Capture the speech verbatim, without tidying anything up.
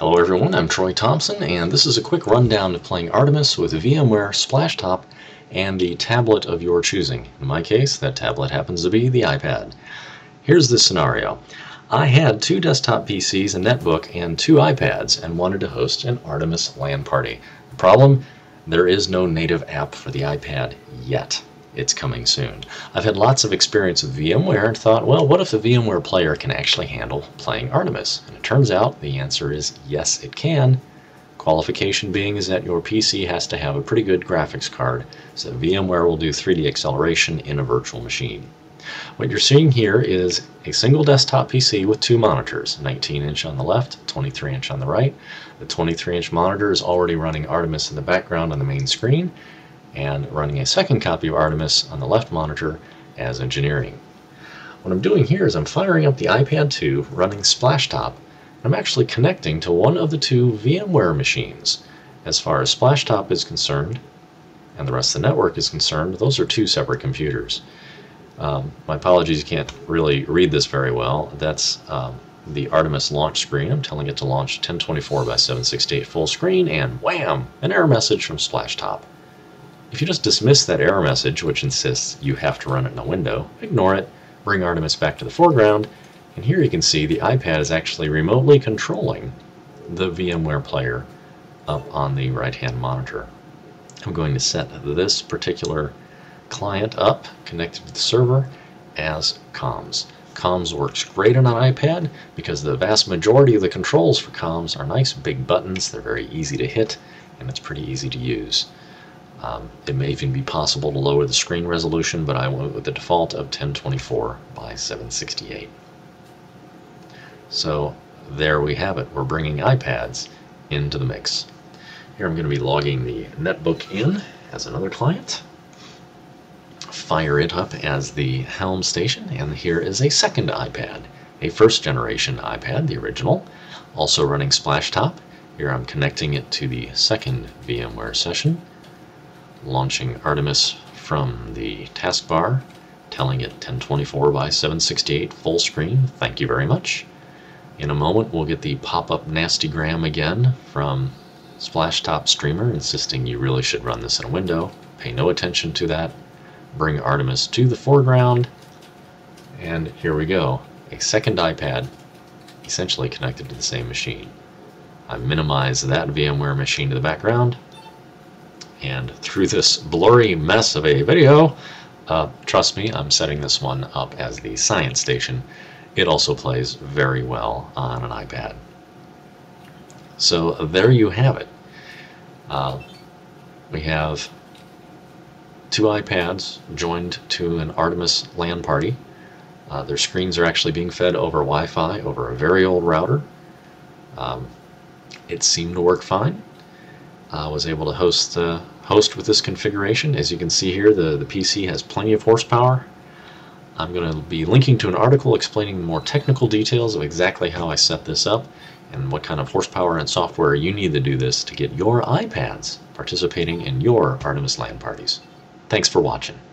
Hello everyone, I'm Troy Thompson, and this is a quick rundown of playing Artemis with VMware, Splashtop, and the tablet of your choosing. In my case, that tablet happens to be the iPad. Here's the scenario. I had two desktop P Cs, a netbook, and two iPads, and wanted to host an Artemis LAN party. The problem? There is no native app for the iPad yet. It's coming soon. I've had lots of experience with VMware and thought, well, what if the VMware player can actually handle playing Artemis? And it turns out the answer is yes, it can. Qualification being is that your P C has to have a pretty good graphics card, so VMware will do three D acceleration in a virtual machine. What you're seeing here is a single desktop P C with two monitors, nineteen inch on the left, twenty-three inch on the right. The twenty-three inch monitor is already running Artemis in the background on the main screen, and running a second copy of Artemis on the left monitor as engineering. What I'm doing here is I'm firing up the iPad two, running Splashtop. I'm actually connecting to one of the two VMware machines. As far as Splashtop is concerned, and the rest of the network is concerned, those are two separate computers. Um, my apologies, you can't really read this very well. That's um, the Artemis launch screen. I'm telling it to launch ten twenty-four by seven sixty-eight full screen, and wham! An error message from Splashtop. If you just dismiss that error message, which insists you have to run it in a window, ignore it, bring Artemis back to the foreground, and here you can see the iPad is actually remotely controlling the VMware player up on the right-hand monitor. I'm going to set this particular client up, connected to the server, as comms. Comms works great on an iPad because the vast majority of the controls for comms are nice big buttons. They're very easy to hit, and it's pretty easy to use. Um, it may even be possible to lower the screen resolution, but I went with the default of ten twenty-four by seven sixty-eight. So there we have it. We're bringing iPads into the mix. Here I'm going to be logging the netbook in as another client. Fire it up as the Helm station, and here is a second iPad, a first generation iPad, the original, also running Splashtop. Here I'm connecting it to the second VMware session, launching Artemis from the taskbar, telling it ten twenty-four by seven sixty-eight full screen, thank you very much. In a moment we'll get the pop-up nastygram again from Splashtop Streamer insisting you really should run this in a window. Pay no attention to that. Bring Artemis to the foreground, and here we go. A second iPad essentially connected to the same machine. I minimize that VMware machine to the background, and through this blurry mess of a video, uh, trust me, I'm setting this one up as the science station. It also plays very well on an iPad. So there you have it. Uh, we have two iPads joined to an Artemis LAN party. Uh, their screens are actually being fed over Wi-Fi over a very old router. Um, it seemed to work fine. I was able to host the uh, host with this configuration. As you can see here, the, the P C has plenty of horsepower. I'm going to be linking to an article explaining more technical details of exactly how I set this up and what kind of horsepower and software you need to do this to get your iPads participating in your Artemis LAN parties. Thanks for watching.